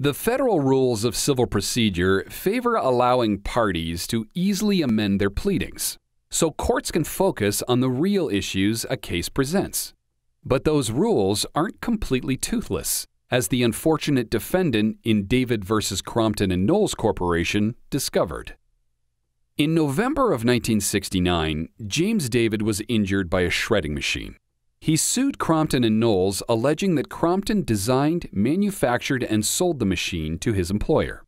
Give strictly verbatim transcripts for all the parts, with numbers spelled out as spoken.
The federal rules of civil procedure favor allowing parties to easily amend their pleadings, so courts can focus on the real issues a case presents. But those rules aren't completely toothless, as the unfortunate defendant in David v. Crompton and Knowles Corporation discovered. In November of nineteen sixty-nine, James David was injured by a shredding machine. He sued Crompton and Knowles, alleging that Crompton designed, manufactured, and sold the machine to his employer.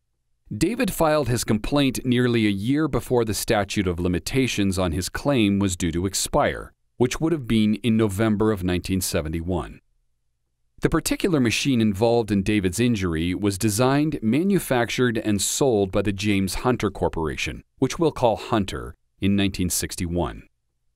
David filed his complaint nearly a year before the statute of limitations on his claim was due to expire, which would have been in November of nineteen seventy-one. The particular machine involved in David's injury was designed, manufactured, and sold by the James Hunter Corporation, which we'll call Hunter, in nineteen sixty-one.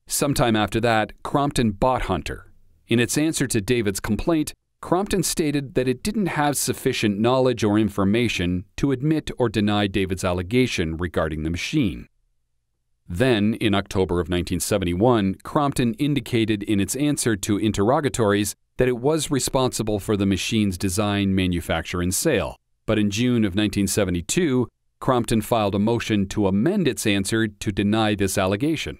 Sometime after that, Crompton bought Hunter. In its answer to David's complaint, Crompton stated that it didn't have sufficient knowledge or information to admit or deny David's allegation regarding the machine. Then, in October of nineteen seventy-one, Crompton indicated in its answer to interrogatories that it was responsible for the machine's design, manufacture, and sale. But in June of nineteen seventy-two, Crompton filed a motion to amend its answer to deny this allegation.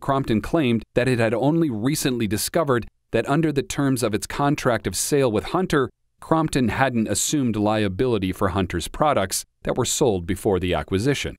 Crompton claimed that it had only recently discovered that under the terms of its contract of sale with Hunter, Crompton hadn't assumed liability for Hunter's products that were sold before the acquisition.